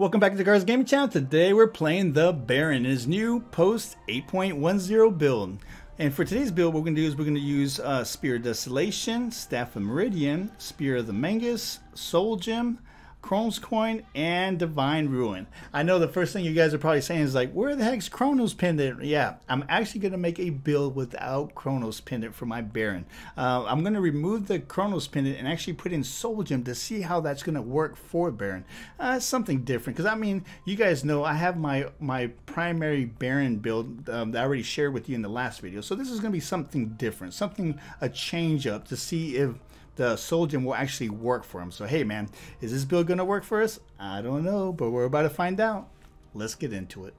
Welcome back to Garza Gaming Channel. Today we're playing the Baron in his new post 8.10 build. And for today's build, what we're going to do is we're going to use Spear of Desolation, Staff of Meridian, Spear of the Mangus, Soul Gem, Chronos coin, and divine ruin. I know the first thing you guys are probably saying is like, where the heck's Chronos Pendant? Yeah, I'm actually going to make a build without Chronos Pendant for my Baron. I'm going to remove the Chronos Pendant and actually put in Soul Gem to see how that's going to work for Baron. Something different, because I mean, you guys know I have my primary Baron build that I already shared with you in the last video. So this is going to be something different, a change up to see if the Soul Gem will actually work for him. So hey man, is this build gonna work for us? I don't know, but we're about to find out. Let's get into it.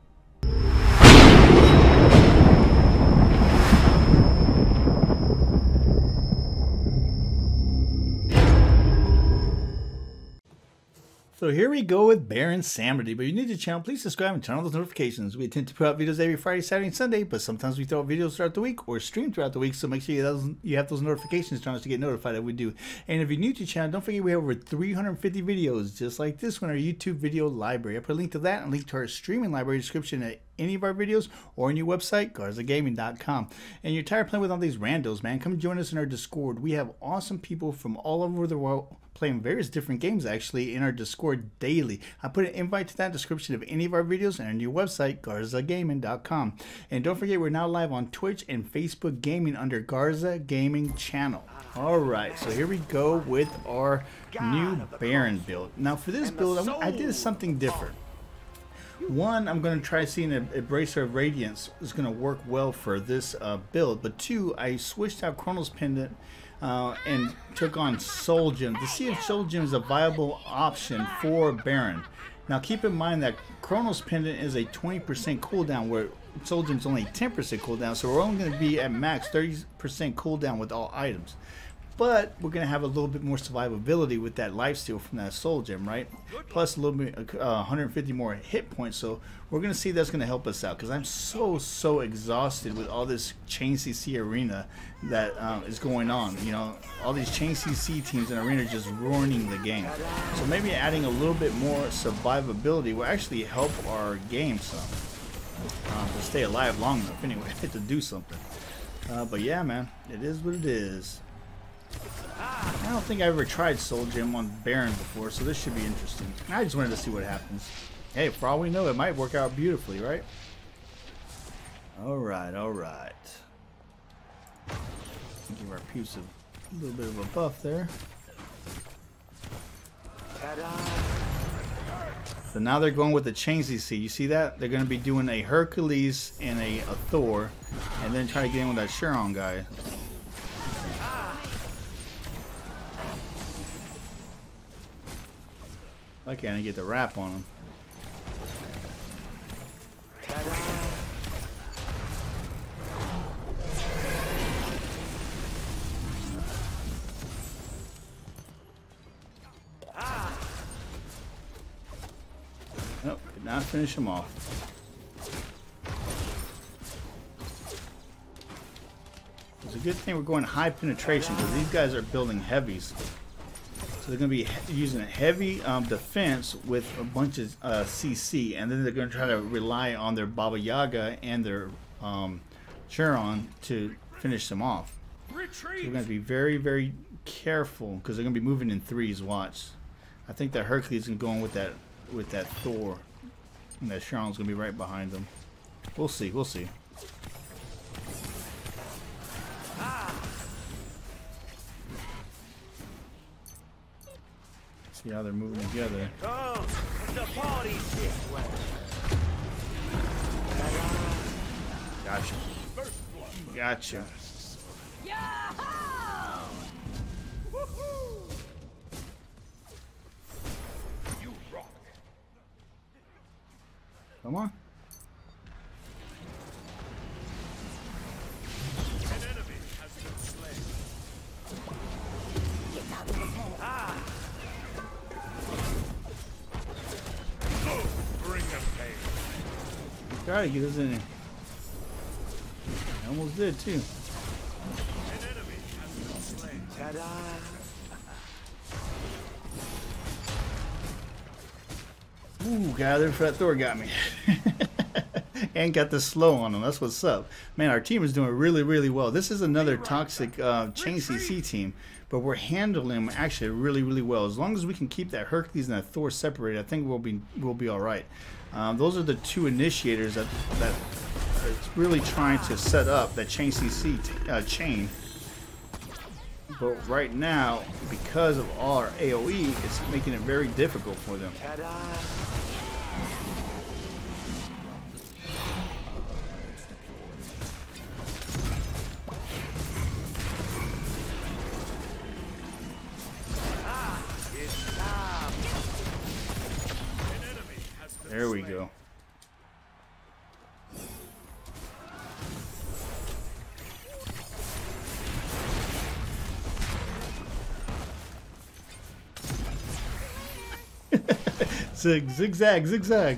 So here we go with Baron Samedi. But if you're new to the channel, please subscribe and turn on those notifications. We attempt to put out videos every Friday, Saturday, and Sunday, but sometimes we throw out videos throughout the week or stream throughout the week, so make sure you have those notifications channels to get notified that we do. And if you're new to the channel, don't forget we have over 350 videos just like this one, our YouTube video library. I put a link to that and a link to our streaming library description at any of our videos or on your website, GarzaGaming.com. And you're tired of playing with all these randos, man, come join us in our Discord. We have awesome people from all over the world playing various different games actually in our Discord daily. I put an invite to that description of any of our videos and our new website, GarzaGaming.com. And don't forget, we're now live on Twitch and Facebook Gaming under Garza Gaming Channel. Alright, so here we go with our new Baron build. Now for this build, I did something different. One, I'm going to try seeing a Bracer of Radiance is going to work well for this build. But two, I switched out Chronos Pendant and took on Soul Gem to see if Soul Gem is a viable option for Baron. Now keep in mind that Chronos Pendant is a 20% cooldown, where Soul Gem's only 10% cooldown. So we're only going to be at max 30% cooldown with all items. But we're going to have a little bit more survivability with that lifesteal from that Soul Gem, right? Plus a little bit, 150 more hit points. So we're going to see that's going to help us out, because I'm so exhausted with all this chain CC arena that is going on. You know, all these chain CC teams in arena just ruining the game. So maybe adding a little bit more survivability will actually help our game some. To stay alive long enough anyway to do something. But yeah, man, it is what it is. I don't think I ever tried Soul Gem on Baron before, so this should be interesting. I just wanted to see what happens. Hey, for all we know, it might work out beautifully, right? Alright, alright. Give our peeps a little bit of a buff there. So now they're going with the chain CC. You see that? They're going to be doing a Hercules and a Thor, and then try to get in with that Charon guy. Lucky I didn't get the wrap on him. Nope, did not finish him off. It's a good thing we're going high penetration, because these guys are building heavies. So they're going to be using a heavy defense with a bunch of CC, and then they're going to try to rely on their Baba Yaga and their Chiron to finish them off. So we're going to be very careful, because they're going to be moving in threes. Watch, I think that Hercules is going to go in with that Thor, and that Chiron's going to be right behind them. We'll see. We'll see. See how they're moving together. Oh, the party shit. Gotcha. Gotcha. You rock. Come on. Try to get us in there. I almost did too. An enemy has been slain. Ta-da! Ooh, gather for that Thor got me. And got the slow on him. That's what's up. Man, our team is doing really, really well. This is another toxic chain CC team, but we're handling them actually really, really well. As long as we can keep that Hercules and that Thor separated, I think we'll be all right. Those are the two initiators that are really trying to set up that chain CC chain. But right now, because of all our AoE, it's making it very difficult for them. There we go. Zigzag, zigzag.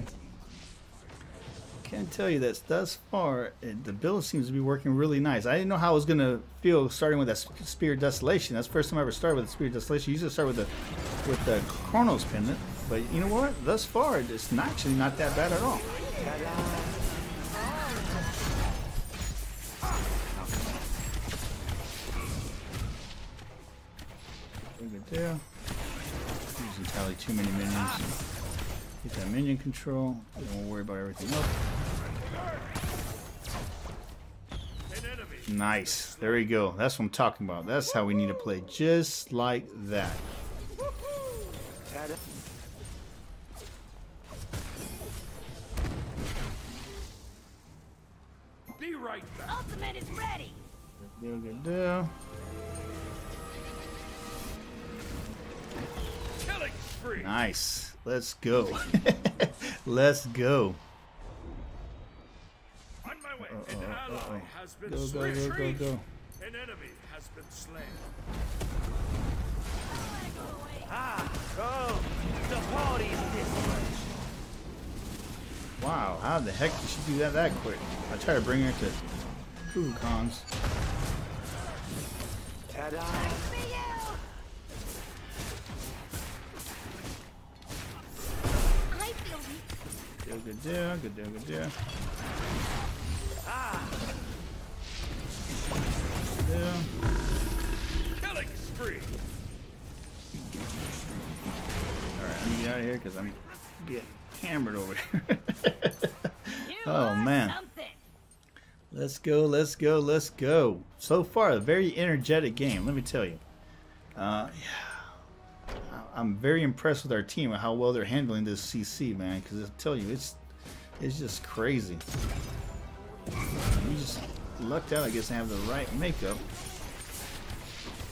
Can't tell you that thus far, the build seems to be working really nice. I didn't know how I was going to feel starting with that Spear of Desolation. That's the first time I ever started with the Spear of Desolation. You usually start with the Chronos Pendant. But you know what? Thus far, it's actually not that bad at all. Look at there. There's entirely too many minions. Get that minion control. Don't worry about everything else. Nice. There we go. That's what I'm talking about. That's how we need to play. Just like that. Ultimate is ready. Good deal. Killing spree. Nice. Let's go. Let's go. On my way. An ally has been slain. Go. An enemy has been slain. The party's this way. Wow, how the heck did she do that quick? I try to bring her to Kukon's. Good deal. Killing spree. Alright, I'm gonna get out of here because I'm getting hammered over here. Oh man. Let's go. So far, a very energetic game, let me tell you. I'm very impressed with our team and how well they're handling this CC, man, because I tell you, it's just crazy. We just lucked out, I guess, to have the right makeup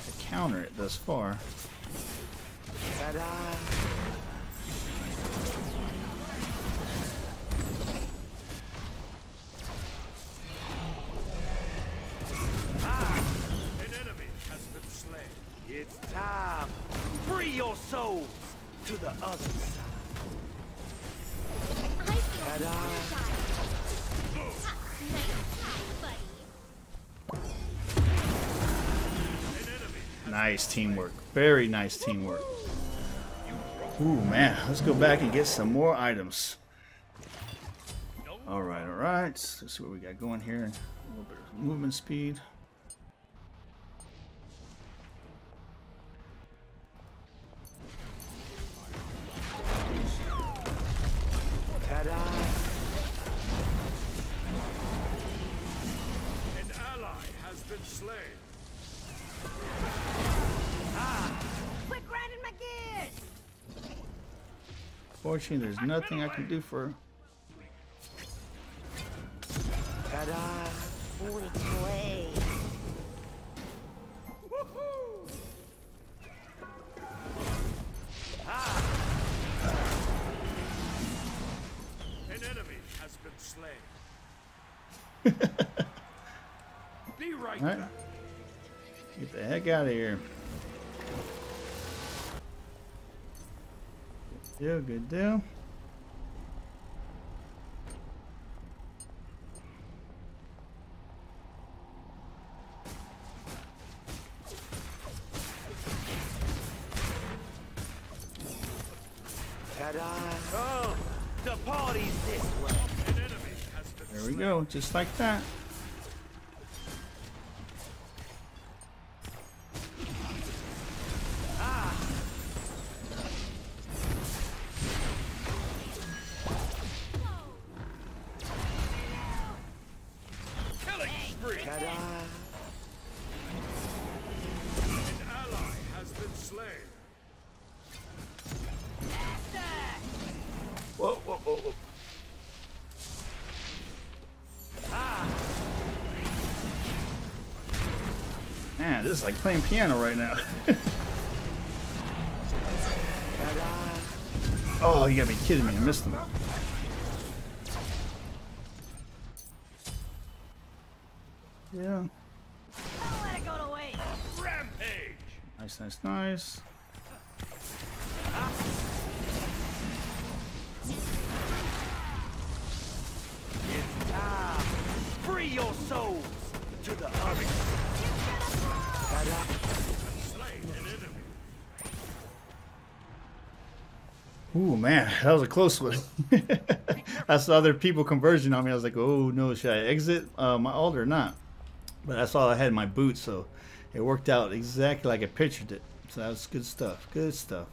to counter it thus far. It's time. Free your souls to the other side. Nice teamwork. Very nice teamwork. Ooh, man. Let's go back and get some more items. All right. Let's see what we got going here. A little bit of movement speed. Unfortunately, there's nothing I can do for her. An enemy has been slain. Be right back. Get the heck out of here. Good deal. Come, the party's this way. An enemy has been there we go, just like that. Man, this is like playing piano right now. Oh, you gotta be kidding me, I missed them. Yeah. Don't let it go to waste. Rampage. Nice, nice, nice. It's time. Free your souls to the army. Ooh, man, that was a close one. I saw other people converging on me. I was like, oh no, should I exit my altar or not? But I saw I had my boot, so it worked out exactly like I pictured it. So that was good stuff, good stuff.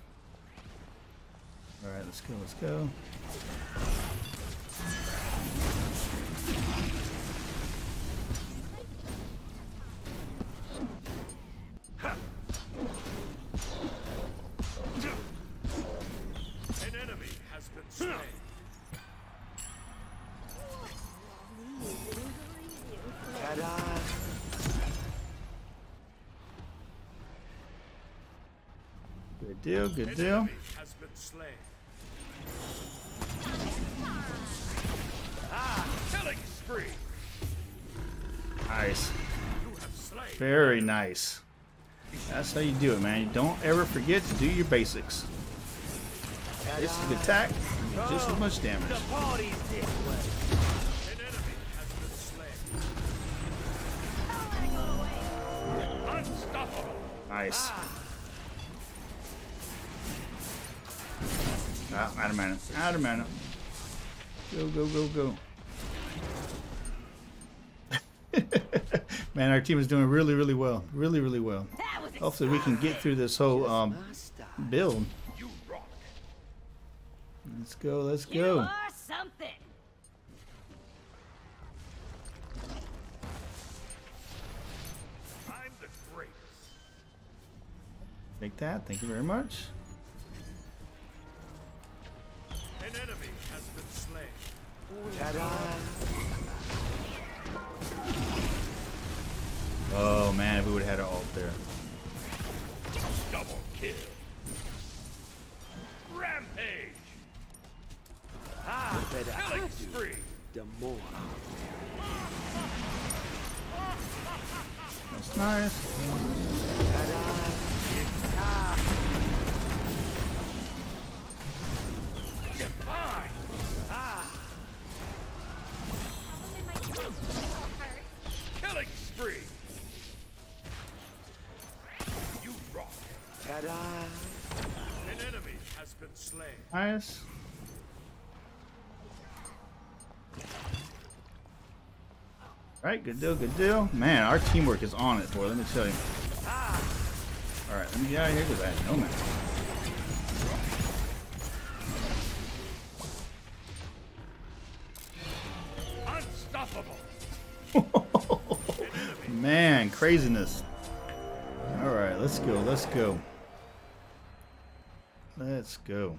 All right, let's go, let's go. Good deal, good deal. Nice. Very nice. That's how you do it, man. You don't ever forget to do your basics. This is the attack. Just as much damage. Nice. Ah, out of mana. Out of mana. Go, go, go, go. Man, our team is doing really, really well. Really, really well. Hopefully we can get through this whole build. Let's go, let's go. You are something. I'm the greatest. Take that, thank you very much. An enemy has been slain. Oh man, if we would have had an ult there. Double kill. Rampage. Ah, the better I do, the more I'll that's nice. Killing spree. You rock. Ta-da. An enemy has been slain. Nice. Alright, good deal, good deal. Man, our teamwork is on it, boy, let me tell you. Alright, let me get out of here because I had no man. Unstoppable! Man, craziness. Alright, let's go, let's go. Let's go.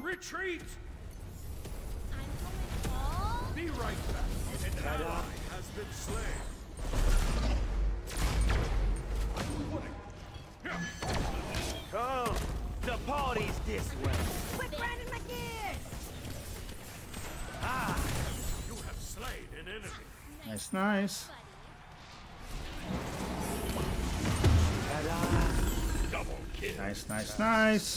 Retreat! Be right back. An ally has been slain. Come, the party's this way. Quit grinding my gears. Ah, you have slain an enemy. Nice, nice. Double kill. Nice, nice, nice.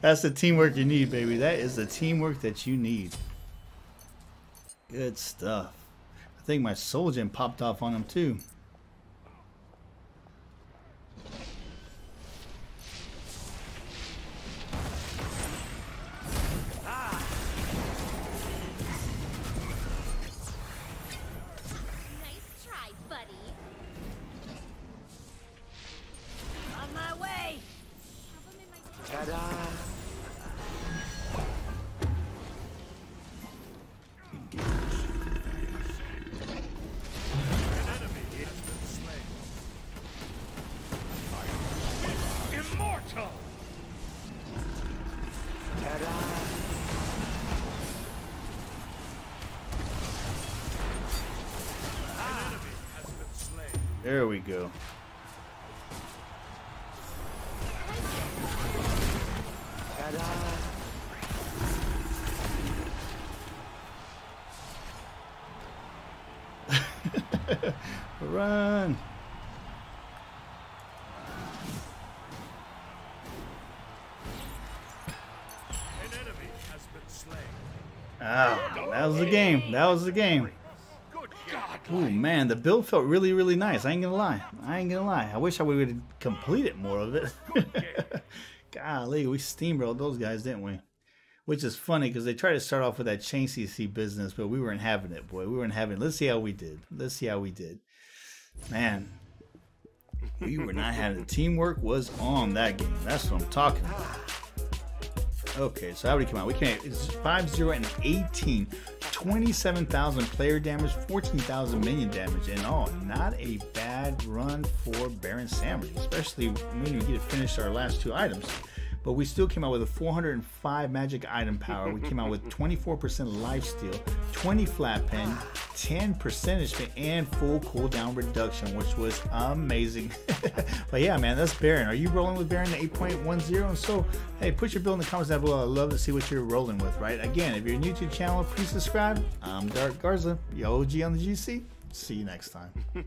That's the teamwork you need, baby. That is the teamwork that you need. Good stuff. I think my Soul Gem popped off on him too. There we go. Run! Ah, that was the game. That was the game. Ooh, man, the build felt really, really nice. I ain't gonna lie. I ain't gonna lie. I wish I would complete it more of it. Golly, we steamrolled those guys, didn't we? Which is funny because they tried to start off with that chain CC business, but we weren't having it, boy. We weren't having it. Let's see how we did. Let's see how we did. Man, we were not having it. Teamwork was on that game. That's what I'm talking about. Okay, so how did we come out? We came out. It's 5-0 and 18. 27,000 player damage, 14,000 minion damage in all. Not a bad run for Baron Samedi, especially when we get to finish our last two items. But we still came out with a 405 magic item power. We came out with 24% lifesteal, 20 flat pen, 10 percentage pen, and full cooldown reduction, which was amazing. But yeah, man, that's Baron. Are you rolling with Baron 8.10? And so, hey, put your build in the comments down below. I'd love to see what you're rolling with, right? Again, if you're new to the channel, please subscribe. I'm Dark Garza, your OG on the GC. See you next time.